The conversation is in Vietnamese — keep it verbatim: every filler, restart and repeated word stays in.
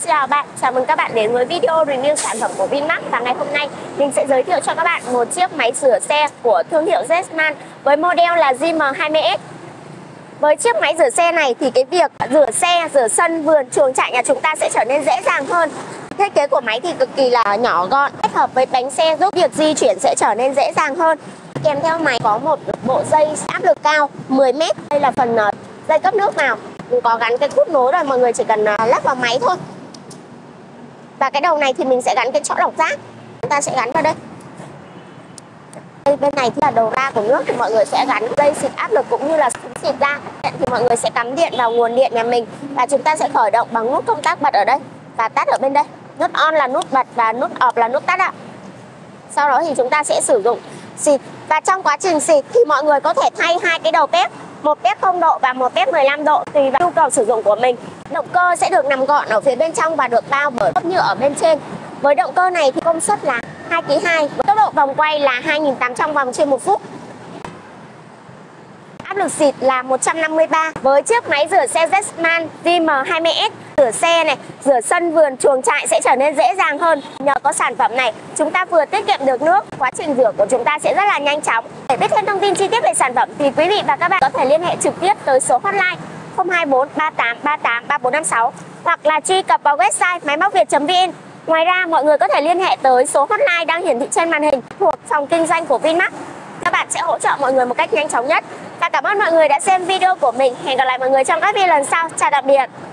Xin chào bạn, chào mừng các bạn đến với video review sản phẩm của Vinmax. Và ngày hôm nay mình sẽ giới thiệu cho các bạn một chiếc máy rửa xe của thương hiệu Jetman với model là J M hai mươi S. Với chiếc máy rửa xe này thì cái việc rửa xe, rửa sân, vườn, chuồng trại nhà chúng ta sẽ trở nên dễ dàng hơn. Thiết kế của máy thì cực kỳ là nhỏ gọn, kết hợp với bánh xe giúp việc di chuyển sẽ trở nên dễ dàng hơn. Kèm theo máy có một bộ dây áp lực cao mười mét. Đây là phần dây cấp nước vào. Mình có gắn cái cút nối rồi, mọi người chỉ cần lắp vào máy thôi. Và cái đầu này thì mình sẽ gắn cái chỗ lọc rác. Chúng ta sẽ gắn vào đây. đây Bên này thì là đầu ra của nước thì mọi người sẽ gắn dây xịt áp lực cũng như là xịt ra. Thì mọi người sẽ cắm điện vào nguồn điện nhà mình. Và chúng ta sẽ khởi động bằng nút công tắc bật ở đây và tắt ở bên đây. Nút on là nút bật và nút off là nút tắt ạ. Sau đó thì chúng ta sẽ sử dụng xịt. Và trong quá trình xịt thì mọi người có thể thay hai cái đầu bếp, một bếp không độ và một bếp mười lăm độ tùy vào nhu cầu sử dụng của mình. Động cơ sẽ được nằm gọn ở phía bên trong và được bao bởi lớp nhựa ở bên trên. Với động cơ này thì công suất là hai ki lô oát, tốc độ vòng quay là hai nghìn tám trăm vòng trên một phút. Áp lực xịt là một trăm năm mươi ba. Với chiếc máy rửa xe Jetman J M hai mươi S, rửa xe này, rửa sân vườn chuồng trại sẽ trở nên dễ dàng hơn. Nhờ có sản phẩm này, chúng ta vừa tiết kiệm được nước, quá trình rửa của chúng ta sẽ rất là nhanh chóng. Để biết thêm thông tin chi tiết về sản phẩm thì quý vị và các bạn có thể liên hệ trực tiếp tới số hotline không hai bốn ba tám ba tám ba bốn năm sáu hoặc là truy cập vào website Maymocviet chấm vn. Ngoài ra, mọi người có thể liên hệ tới số hotline đang hiển thị trên màn hình thuộc phòng kinh doanh của Vinmax. Các bạn sẽ hỗ trợ mọi người một cách nhanh chóng nhất. Và cảm ơn mọi người đã xem video của mình. Hẹn gặp lại mọi người trong các video lần sau. Chào tạm biệt.